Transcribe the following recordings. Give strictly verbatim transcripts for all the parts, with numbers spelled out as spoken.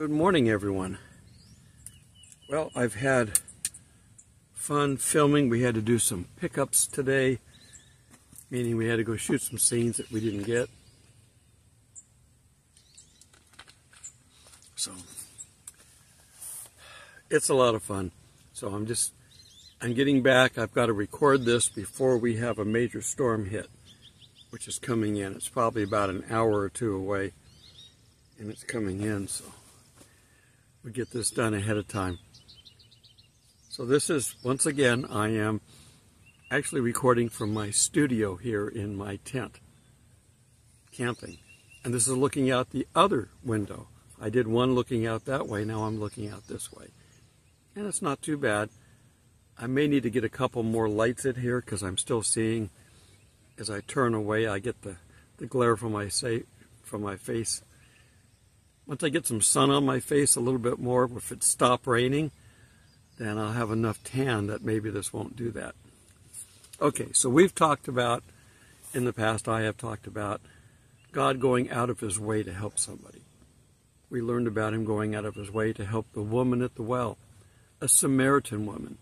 Good morning, everyone. Well, I've had fun filming. We had to do some pickups today, meaning we had to go shoot some scenes that we didn't get. So, it's a lot of fun. So I'm just, I'm getting back. I've got to record this before we have a major storm hit, which is coming in. It's probably about an hour or two away, and it's coming in, so we get this done ahead of time. So this is, once again, I am actually recording from my studio here in my tent, camping. And this is looking out the other window. I did one looking out that way, now I'm looking out this way. And it's not too bad. I may need to get a couple more lights in here because I'm still seeing, as I turn away, I get the, the glare from my, say, from my face. Once I get some sun on my face a little bit more, if it stops raining, then I'll have enough tan that maybe this won't do that. Okay, so we've talked about, in the past I have talked about, God going out of his way to help somebody. We learned about him going out of his way to help the woman at the well, a Samaritan woman,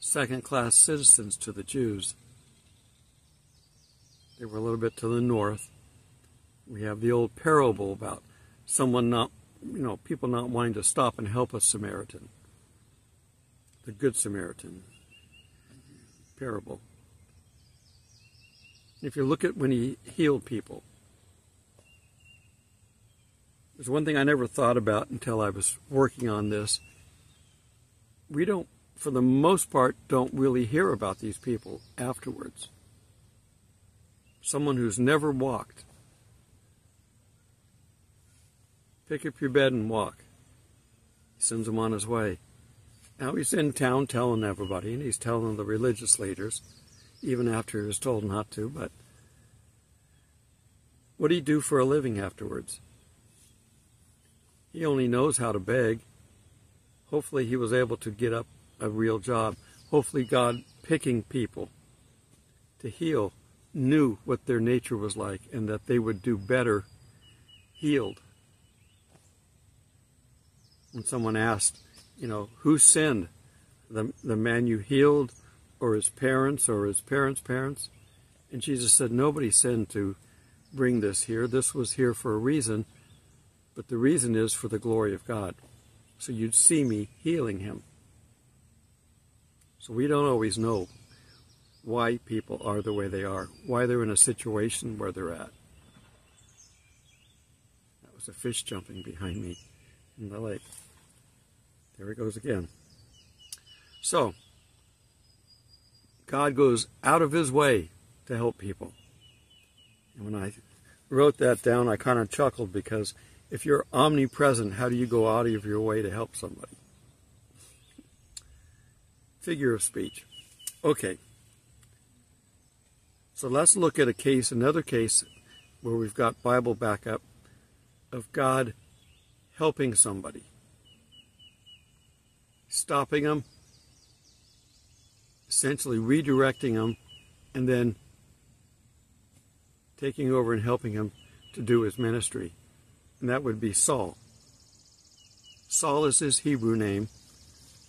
second-class citizens to the Jews. They were a little bit to the north. We have the old parable about someone not, you know, people not wanting to stop and help a Samaritan. The Good Samaritan parable. If you look at when he healed people, there's one thing I never thought about until I was working on this. We don't, for the most part, don't really hear about these people afterwards. Someone who's never walked. Pick up your bed and walk. He sends him on his way. Now he's in town telling everybody, and he's telling the religious leaders, even after he was told not to, but what did he do for a living afterwards? He only knows how to beg. Hopefully he was able to get up a real job. Hopefully God, picking people to heal, knew what their nature was like and that they would do better healed. When someone asked, you know, who sinned, the, the man you healed or his parents or his parents' parents? And Jesus said, nobody sinned to bring this here. This was here for a reason, but the reason is for the glory of God. So you'd see me healing him. So we don't always know why people are the way they are, why they're in a situation where they're at. That was a fish jumping behind me in the lake. There he goes again. So, God goes out of his way to help people. And when I wrote that down, I kind of chuckled because if you're omnipresent, how do you go out of your way to help somebody? Figure of speech. Okay. So let's look at a case, another case, where we've got Bible backup of God helping somebody. Stopping them, essentially redirecting them, and then taking over and helping him to do his ministry. And that would be Saul. Saul is his Hebrew name.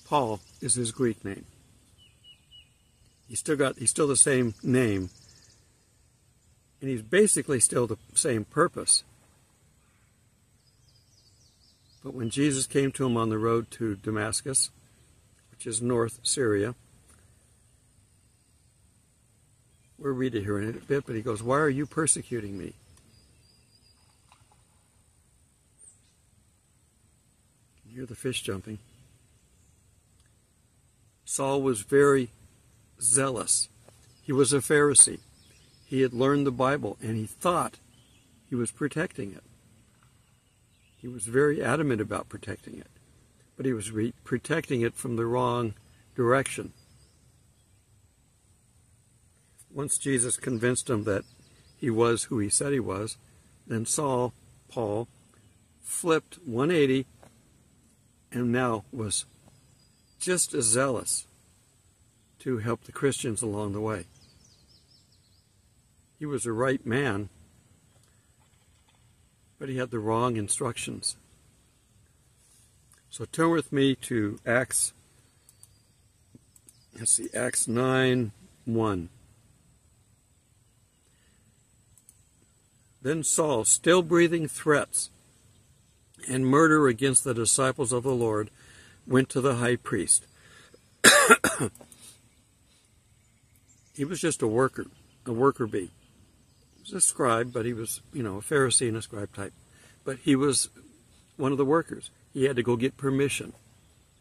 Paul is his Greek name. He's still got, he's still the same name. And he's basically still the same purpose. But when Jesus came to him on the road to Damascus, which is north Syria, we'll read it here in a bit, but he goes, why are you persecuting me? You hear the fish jumping. Saul was very zealous. He was a Pharisee. He had learned the Bible, and he thought he was protecting it. He was very adamant about protecting it, but he was re protecting it from the wrong direction. Once Jesus convinced him that he was who he said he was, then Saul, Paul, flipped one eighty and now was just as zealous to help the Christians along the way. He was a right man, but he had the wrong instructions. So turn with me to Acts, let's see, Acts nine, one. Then Saul, still breathing threats and murder against the disciples of the Lord, went to the high priest. He was just a worker, a worker bee. He was a scribe, but he was, you know, a Pharisee and a scribe type. But he was one of the workers. He had to go get permission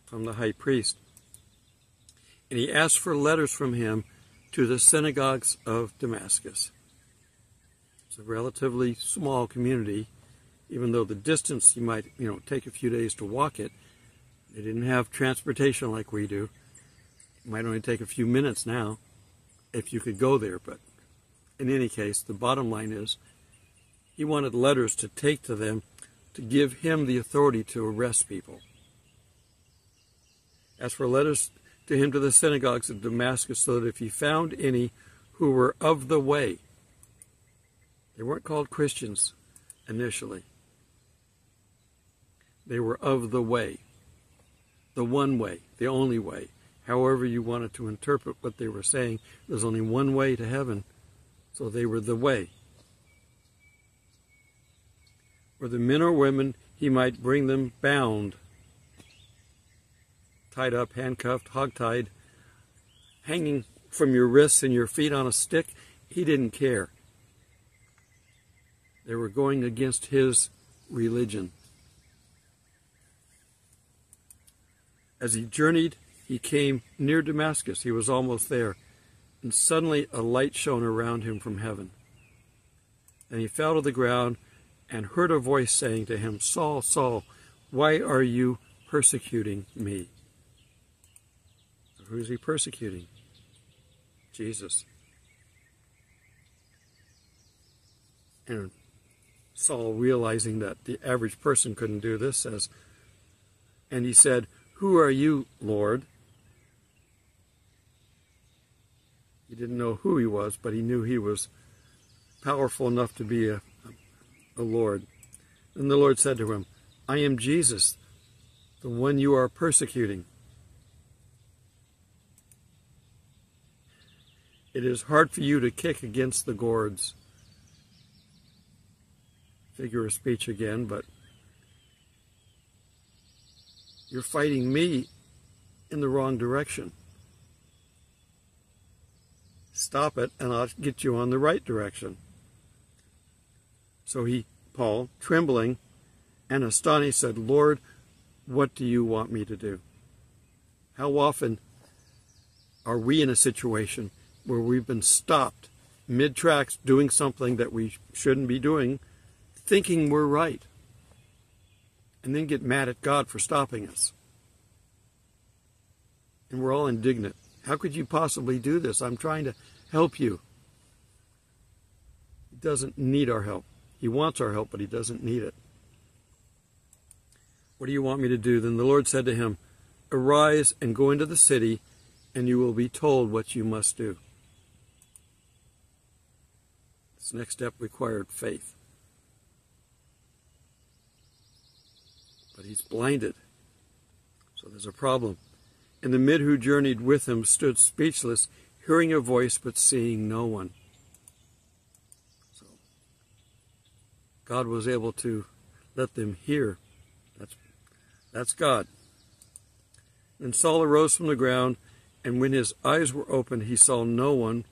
from the high priest. And he asked for letters from him to the synagogues of Damascus. It's a relatively small community, even though the distance you might, you know, take a few days to walk it. They didn't have transportation like we do. It might only take a few minutes now if you could go there. But in any case, the bottom line is he wanted letters to take to them to give him the authority to arrest people. As for letters to him to the synagogues of Damascus, so that if he found any who were of the way, they weren't called Christians initially. They were of the way, the one way, the only way. However you wanted to interpret what they were saying, there's only one way to heaven, so they were the way. Or the men or women, he might bring them bound, tied up, handcuffed, hogtied, hanging from your wrists and your feet on a stick. He didn't care. They were going against his religion. As he journeyed, he came near Damascus. He was almost there. And suddenly a light shone around him from heaven. And he fell to the ground and heard a voice saying to him, "Saul, Saul, why are you persecuting me?" Who is he persecuting? Jesus. And Saul, realizing that the average person couldn't do this, says, and he said, "Who are you, Lord?" He didn't know who he was, but he knew he was powerful enough to be a, a Lord. And the Lord said to him, "I am Jesus, the one you are persecuting. It is hard for you to kick against the gourds." Figure of speech again, but you're fighting me in the wrong direction. Stop it, and I'll get you on the right direction. So he, Paul, trembling and astonished, said, "Lord, what do you want me to do?" How often are we in a situation where we've been stopped mid-tracks doing something that we shouldn't be doing, thinking we're right, and then get mad at God for stopping us? And we're all indignant. How could you possibly do this? I'm trying to help you. He doesn't need our help. He wants our help, but he doesn't need it. "What do you want me to do?" Then the Lord said to him, "Arise and go into the city, and you will be told what you must do." This next step required faith. But he's blinded, so there's a problem. "And the men who journeyed with him stood speechless, hearing a voice but seeing no one." So God was able to let them hear. That's, that's God. "And Saul arose from the ground, and when his eyes were opened, he saw no one,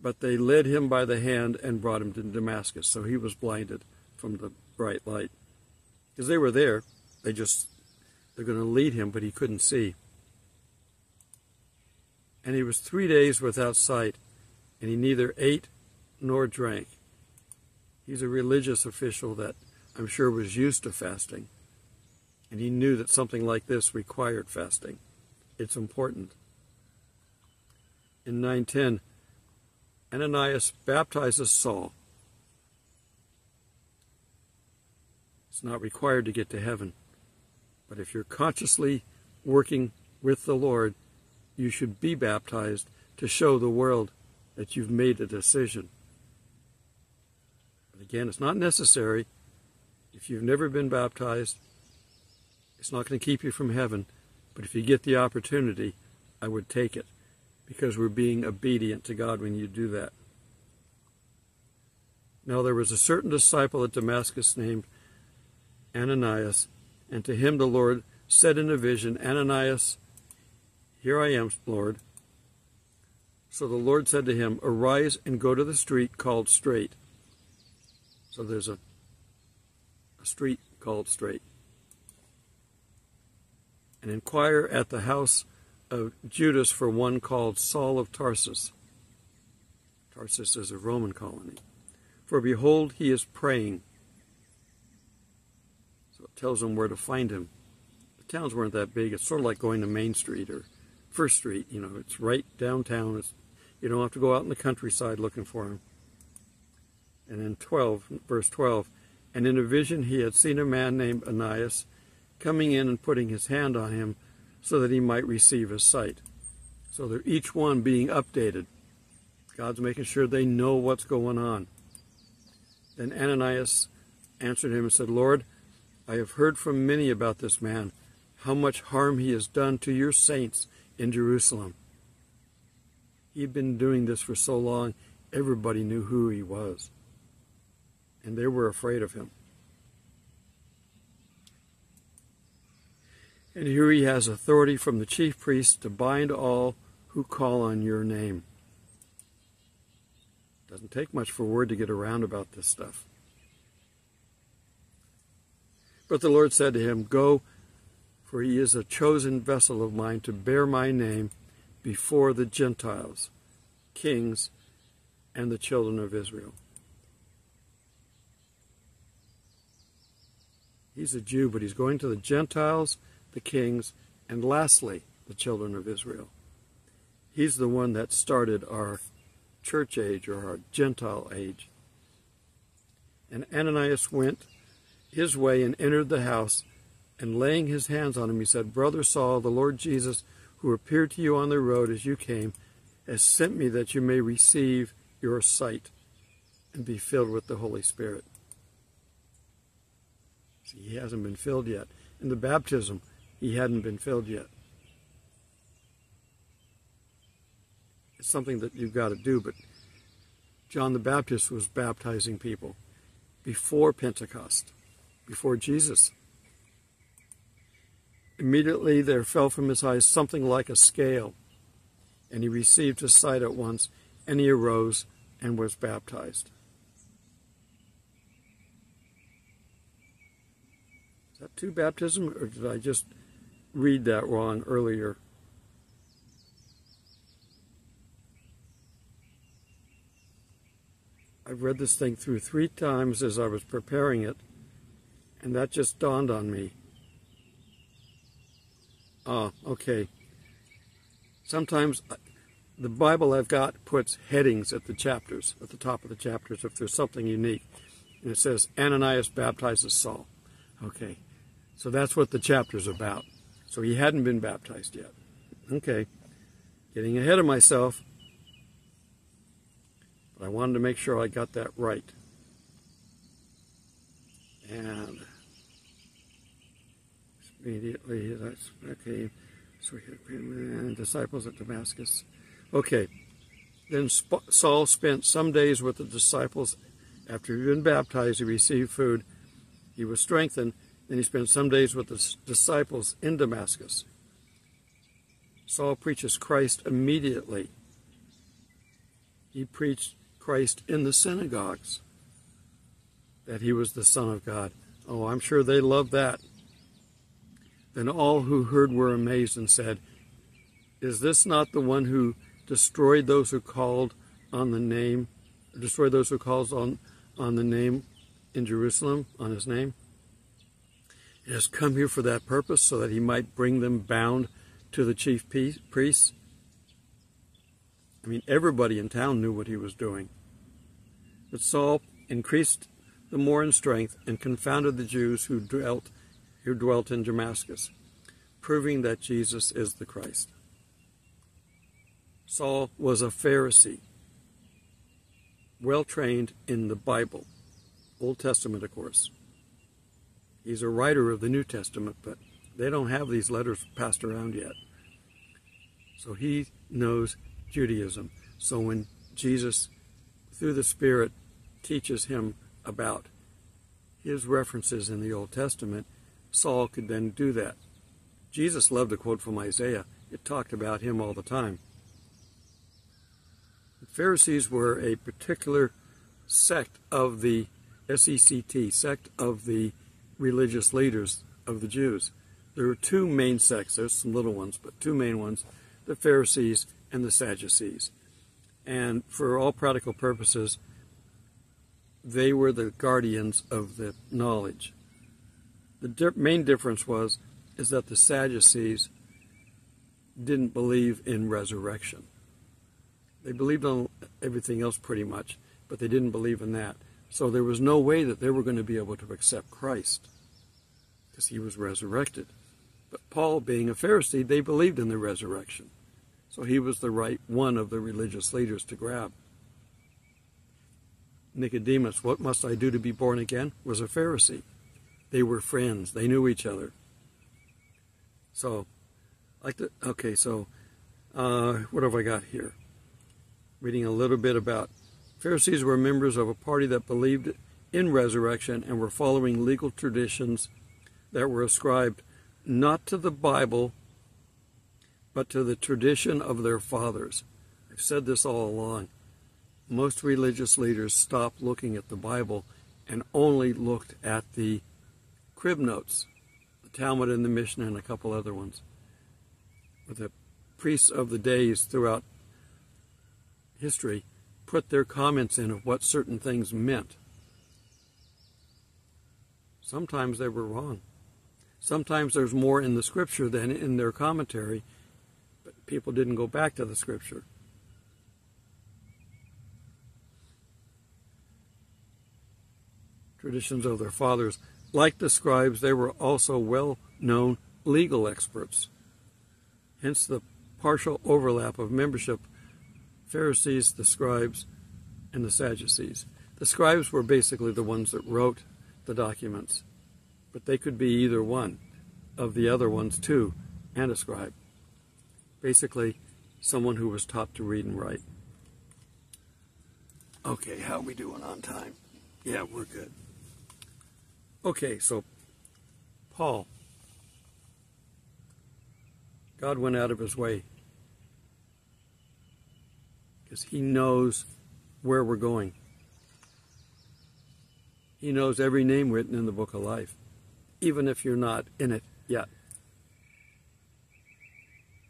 but they led him by the hand and brought him to Damascus." So he was blinded from the bright light. Because they were there, they just, they're going to lead him, but he couldn't see. "And he was three days without sight, and he neither ate nor drank." He's a religious official that I'm sure was used to fasting, and he knew that something like this required fasting. It's important. In nine ten, Ananias baptizes Saul. It's not required to get to heaven, but if you're consciously working with the Lord, you should be baptized to show the world that you've made a decision. But again, it's not necessary. If you've never been baptized, It's not going to keep you from heaven, but if you get the opportunity, I would take it, because we're being obedient to God when you do that. Now there was a certain disciple at Damascus named Ananias, and to him the Lord said in a vision, Ananias, here I am, Lord. So the Lord said to him, arise and go to the street called Straight. So there's a, a street called Straight. And inquire at the house of Judas for one called Saul of Tarsus. Tarsus is a Roman colony. For behold, he is praying. So it tells them where to find him. The towns weren't that big. It's sort of like going to Main Street or First Street. You know, it's right downtown. It's, you don't have to go out in the countryside looking for him. And in twelve, verse twelve, and in a vision he had seen a man named Ananias coming in and putting his hand on him so that he might receive his sight. So they're each one being updated. God's making sure they know what's going on. Then Ananias answered him and said, Lord, I have heard from many about this man, how much harm he has done to your saints in Jerusalem. He'd been doing this for so long, everybody knew who he was, and they were afraid of him. And here he has authority from the chief priests to bind all who call on your name. Doesn't take much for word to get around about this stuff. But the Lord said to him, go, for he is a chosen vessel of mine to bear my name before the Gentiles, kings, and the children of Israel. He's a Jew, but he's going to the Gentiles, the kings, and lastly, the children of Israel. He's the one that started our church age, or our Gentile age. And Ananias went his way and entered the house, and laying his hands on him, he said, Brother Saul, the Lord Jesus, who appeared to you on the road as you came, has sent me that you may receive your sight and be filled with the Holy Spirit. See, he hasn't been filled yet. In the baptism, he hadn't been filled yet. It's something that you've got to do, but John the Baptist was baptizing people before Pentecost, before Jesus. Immediately there fell from his eyes something like a scale, and he received his sight at once, and he arose and was baptized. Is that two baptisms, or did I just read that wrong earlier? I've read this thing through three times as I was preparing it, and that just dawned on me. Ah, okay. Sometimes the Bible I've got puts headings at the chapters, at the top of the chapters, if there's something unique. And it says, Ananias baptizes Saul. Okay. So that's what the chapter's about. So he hadn't been baptized yet. Okay. Getting ahead of myself. But I wanted to make sure I got that right. And immediately, that's okay. So he had disciples at Damascus. Okay. Then Saul spent some days with the disciples. After he'd been baptized, he received food. He was strengthened. Then he spent some days with the disciples in Damascus. Saul preaches Christ immediately. He preached Christ in the synagogues, that he was the Son of God. Oh, I'm sure they loved that. Then all who heard were amazed and said, is this not the one who destroyed those who called on the name, destroyed those who called on, on the name in Jerusalem, on his name? He has come here for that purpose, so that he might bring them bound to the chief priests. I mean, everybody in town knew what he was doing. But Saul increased the more in strength and confounded the Jews who dwelt, who dwelt in Damascus, proving that Jesus is the Christ. Saul was a Pharisee, well trained in the Bible, Old Testament, of course. He's a writer of the New Testament, but They don't have these letters passed around yet. So he knows Judaism. So when Jesus, through the Spirit, teaches him about his references in the Old Testament, Saul could then do that. Jesus loved a quote from Isaiah. It talked about him all the time. The Pharisees were a particular sect of the S E C T, sect of the religious leaders of the Jews. There were two main sects. There's some little ones, but two main ones, the Pharisees and the Sadducees. And for all practical purposes, they were the guardians of the knowledge. The di- main difference was is that the Sadducees didn't believe in resurrection. They believed on everything else pretty much, but they didn't believe in that. So there was no way that they were going to be able to accept Christ because he was resurrected. But Paul, being a Pharisee, they believed in the resurrection. So he was the right one of the religious leaders to grab. Nicodemus, what must I do to be born again, was a Pharisee. They were friends. They knew each other. So, like the, okay, so uh, what have I got here? Reading a little bit about Pharisees were members of a party that believed in resurrection and were following legal traditions that were ascribed not to the Bible, but to the tradition of their fathers. I've said this all along. Most religious leaders stopped looking at the Bible and only looked at the crib notes, the Talmud and the Mishnah and a couple other ones. The priests of the days throughout history put their comments in of what certain things meant. Sometimes they were wrong. Sometimes there's more in the scripture than in their commentary, but people didn't go back to the scripture. Traditions of their fathers. Like the scribes, they were also well-known legal experts. Hence the partial overlap of membership, Pharisees, the scribes, and the Sadducees. The scribes were basically the ones that wrote the documents, but they could be either one of the other ones too, and a scribe. Basically, someone who was taught to read and write. Okay, how are we doing on time? Yeah, we're good. Okay, so Paul, God went out of his way because he knows where we're going. He knows every name written in the book of life, even if you're not in it yet.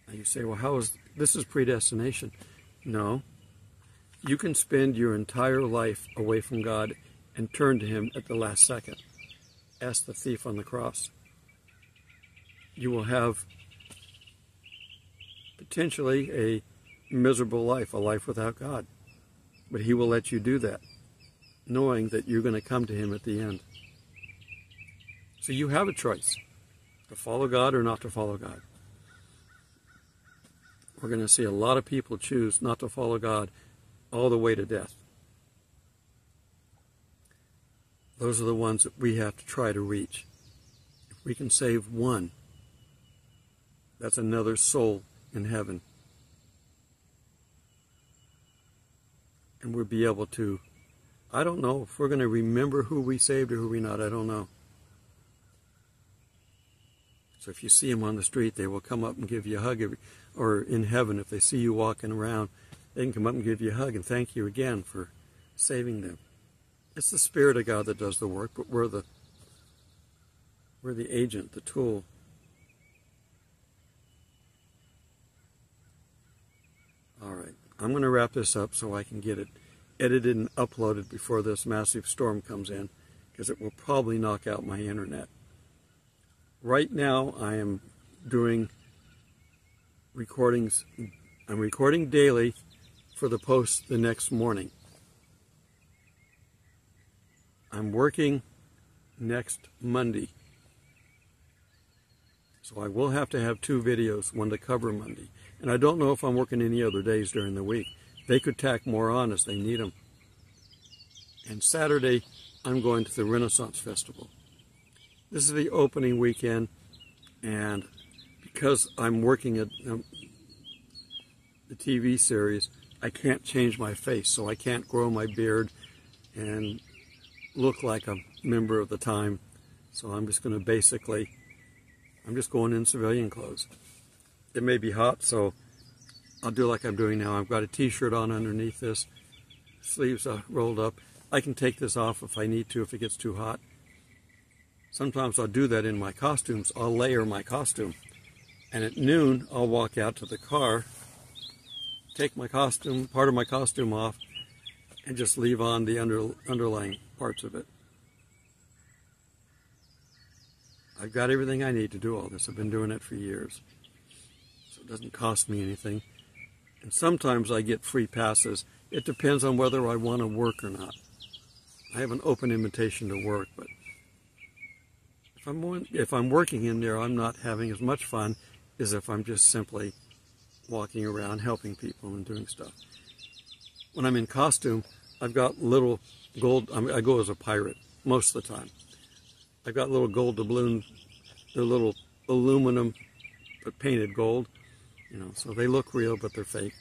Now you say, well, how is this is predestination? No. You can spend your entire life away from God and turn to him at the last second. Ask the thief on the cross. You will have potentially a miserable life, a life without God. But he will let you do that, knowing that you're going to come to him at the end. So you have a choice to follow God or not to follow God. We're going to see a lot of people choose not to follow God all the way to death. Those are the ones that we have to try to reach. If we can save one, that's another soul in heaven. And we'll be able to, I don't know if we're going to remember who we saved or who we not, I don't know. So if you see them on the street, they will come up and give you a hug, every, or in heaven, if they see you walking around, they can come up and give you a hug and thank you again for saving them. It's the Spirit of God that does the work, but we're the we're the agent, the tool. All right, I'm going to wrap this up so I can get it edited and uploaded before this massive storm comes in, because it will probably knock out my internet. Right now, I am doing recordings. I'm recording daily for the post the next morning. I'm working next Monday, so I will have to have two videos, one to cover Monday. And I don't know if I'm working any other days during the week. They could tack more on as they need them. And Saturday, I'm going to the Renaissance Festival. This is the opening weekend and because I'm working at um, the T V series, I can't change my face, so I can't grow my beard and look like a member of the time. So I'm just going to basically, I'm just going in civilian clothes. It may be hot, so I'll do like I'm doing now. I've got a t-shirt on underneath this, sleeves are rolled up. I can take this off if I need to, if it gets too hot. Sometimes I'll do that in my costumes. I'll layer my costume. And at noon, I'll walk out to the car, take my costume, part of my costume off, and just leave on the under, underlying parts of it. I've got everything I need to do all this. I've been doing it for years. So it doesn't cost me anything. And sometimes I get free passes. It depends on whether I want to work or not. I have an open invitation to work, but if I'm, one, if I'm working in there, I'm not having as much fun as if I'm just simply walking around helping people and doing stuff. When I'm in costume, I've got little gold, I mean, I go as a pirate most of the time. I've got little gold doubloons, they're little aluminum but painted gold, you know, so they look real but they're fake.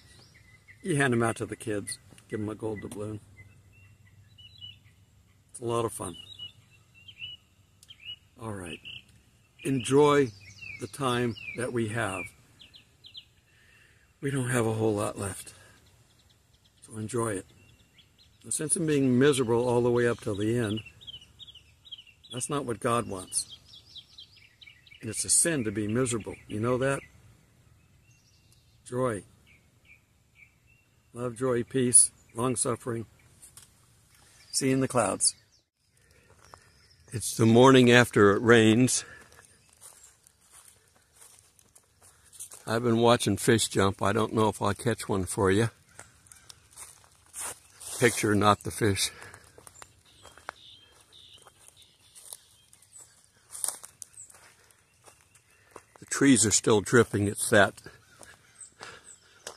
You hand them out to the kids, give them a gold doubloon. It's a lot of fun. All right, enjoy the time that we have. We don't have a whole lot left, so enjoy it. Now, since I'm being miserable all the way up till the end, that's not what God wants. And it's a sin to be miserable. You know that? Joy. Love, joy, peace, long-suffering. See you in the clouds. It's the morning after it rains. I've been watching fish jump. I don't know if I'll catch one for you. Picture, not the fish. The trees are still dripping. It's that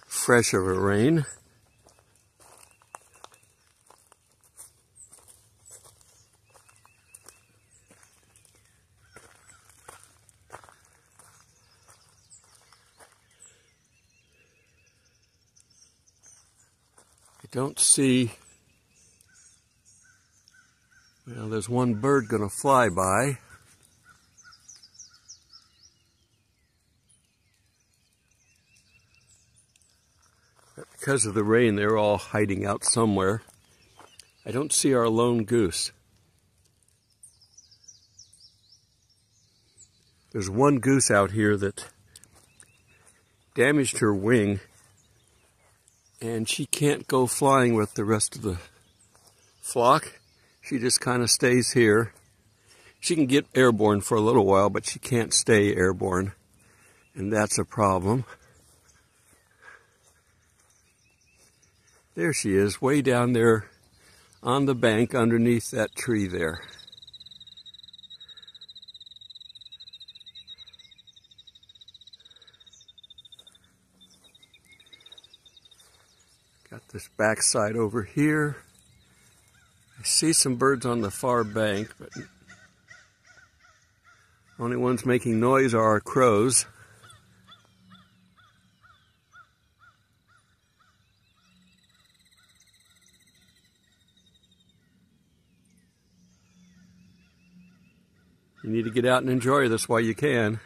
fresh of a rain. Don't see, well, there's one bird going to fly by. But because of the rain, they're all hiding out somewhere. I don't see our lone goose. There's one goose out here that damaged her wing, and she can't go flying with the rest of the flock. She just kind of stays here. She can get airborne for a little while, but she can't stay airborne, and that's a problem. There she is, way down there on the bank underneath that tree there. This backside over here. I see some birds on the far bank, but only ones making noise are our crows. You need to get out and enjoy this while you can.